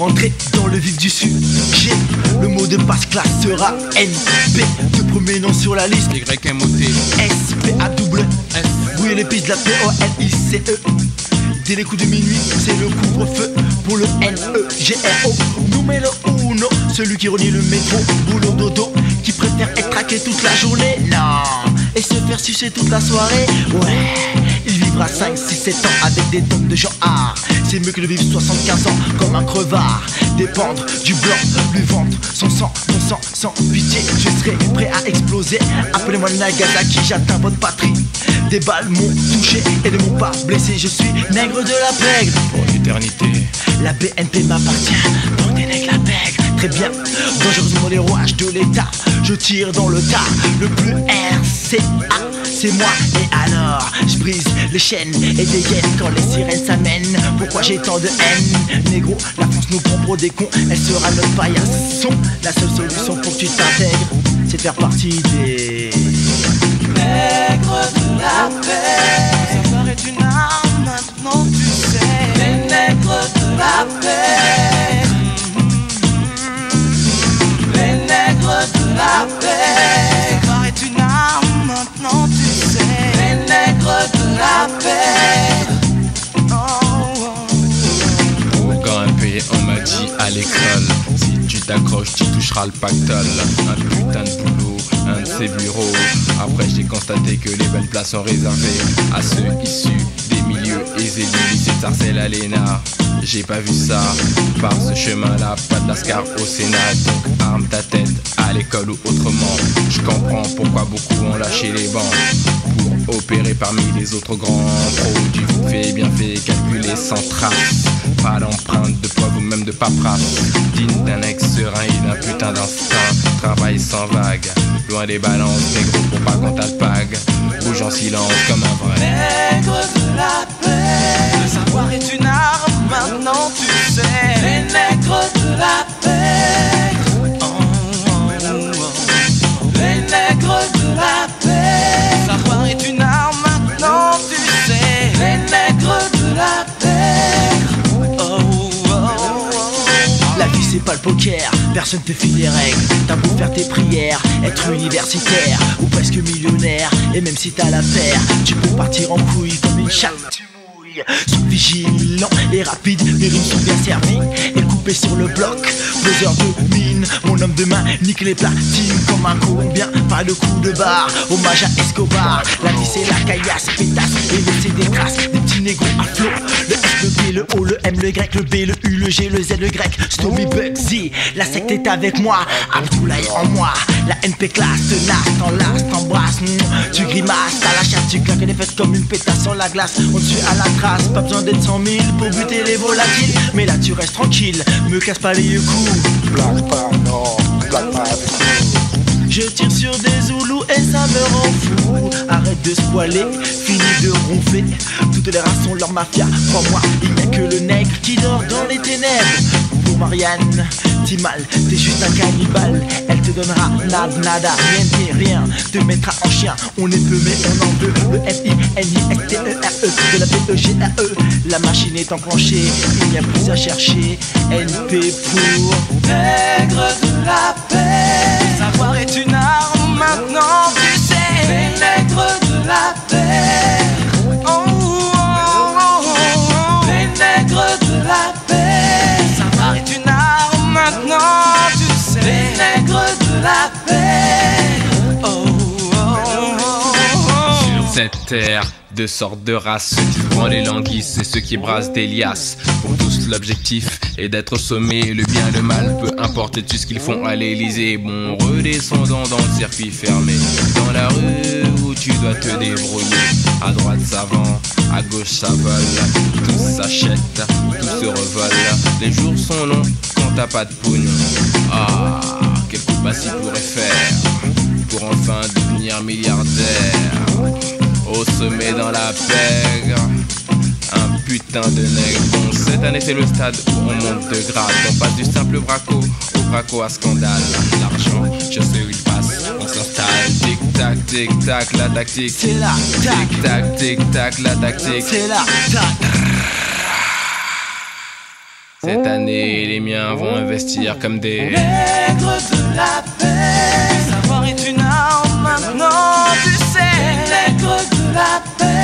rentrer dans le vif du sujet. Le mot de passe classe sera NP, le premier nom sur la liste. YMOT SPAWS, oui les pistes de la POLICE. Dès les coups de minuit, c'est le couvre-feu pour le NEGRO. Numéro uno, celui qui renie le métro, boulot dodo, qui préfère être traqué toute la journée, non, et se faire sucer toute la soirée, ouais. Il vivra 5, 6, 7 ans avec des tonnes de gens art. C'est mieux que de vivre 75 ans comme un crevard. Dépendre du blanc, du ventre, son sang, mon sang, sans pitié. Je serai prêt à exploser. Appelez-moi Nagasaki, j'atteins votre patrie. Des balles m'ont touché et ne m'ont pas blessé. Je suis nègre de la pègre pour l'éternité. La BNP m'appartient, donc des nègres la pègre. Très bien, dangereusement les rouages de l'état. Je tire dans le tas, le bleu RCA. C'est moi, et alors je brise les chaînes et dégaine quand les sirènes s'amènent. Pourquoi j'ai tant de haine? Négro, la France nous prend pour des cons, elle sera notre paillasson. La seule solution pour que tu t'intègres, c'est de faire partie des nègres de la paix. Savoir est une arme, maintenant tu sais. Les nègres de la paix. Les nègres de la paix. Savoir est une arme, maintenant tu sais. Les nègres de la paix. Quand un pays on m'a dit à l'école, si tu t'accroches tu toucheras le pactole. Un putain de boulot, un de ses bureaux. Après j'ai constaté que les belles places sont réservées à ceux issus des milieux aisés du lycée de Sarcelles à l'ENA. J'ai pas vu ça, par ce chemin-là, pas de l'ascar au Sénat. Donc arme ta tête, à l'école ou autrement. Je comprends pourquoi beaucoup ont lâché les bancs pour opérer parmi les autres grands. Pro du fait, bien fait, calculé sans trace. Pas d'empreinte de poids ou même de paperasse. Digne d'un ex serein et d'un putain d'instinct. Travail sans vague, loin des balances. Négro pour pas qu'on t'alpague. Bouge en silence comme un vrai nègre de la paix. Le savoir est une arme, maintenant tu sais. Les nègres de la paix. Oh, oh, oh. Les nègres de la paix. Savoir est une arme, maintenant tu sais. Les nègres de la paix. Oh, oh, oh. La vie c'est pas le poker, personne te file les règles. T'as beau faire tes prières, être universitaire ou presque millionnaire, et même si t'as la paire, tu peux partir en couille comme une chatte. Sous vigilant et rapide, les rimes sont bien servies et coupées sur le bloc. 2 heures de mine, mon homme de main nique les platines comme un colombien. Pas de coup de barre, hommage à Escobar. La vie c'est la caillasse, pétasse et laisser des traces. Des petits négros à flot, le S, le B, le O, le M, le grec, le B, le U, le G, le Z, le grec. Stomy Bugsy, la secte est avec moi. Abdoulaye en moi, la NP classe te nasse, t'enlace, t'embrasse. Tu grimaces, t'as la chatte, tu claques les fesses comme une pétasse sans la glace. On te suit à la trace, pas besoin d'être 100 000 pour buter les volatiles. Mais là tu restes tranquille, me casse pas les yeux coups. Blague pas, non, blague pas avec nous. Je tire sur des zoulous et ça me rend fou. Arrête de spoiler, fini de ronfler. Toutes les races sont leur mafia, crois-moi. Il n'y a que le nègre qui dort dans les ténèbres. Pour Marianne, t'es mal, t'es juste un cannibale. Elle te donnera nada, nada, rien, rien. Te mettra en chien, on est peu mais on en veut. Le FINISTERE, de la PEGRE. La machine est enclenchée, il n'y a plus à chercher. NP pour nègre de la paix. Savoir est une arme, maintenant tu sais. Les nègres de la paix. Oh, oh, oh, oh. Les nègres de la paix. Savoir est une arme, maintenant tu sais. Les nègres de la paix. Oh, oh, oh, oh. Sur cette terre, 2 sortes de races, ceux qui broient les languisses et ceux qui brassent des liasses. Pour tous l'objectif est d'être au sommet. Le bien et le mal, peu importe, c'est tout ce qu'ils font à l'Elysée. Bon, redescendant dans le circuit fermé, dans la rue où tu dois te débrouiller. À droite ça vend, à gauche ça vole. Tous s'achètent, tous se revolent. Les jours sont longs quand t'as pas de pognon. Ah, quel coup bas il pourrait faire pour enfin devenir milliardaire. Au sommet dans la pègre, un putain de nègre. Bon, cette année c'est le stade où on monte de grade. On passe du simple braco au braco à scandale. L'argent, je sais où il passe, on s'installe. Tic-tac, tic-tac, la tactique. C'est la tac. Tic-tac, tic-tac, la tactique. C'est la tac. Cette année, les miens vont investir comme des nègres de la paix. Savoir est une arme maintenant, tu sais. Nègres de la paix.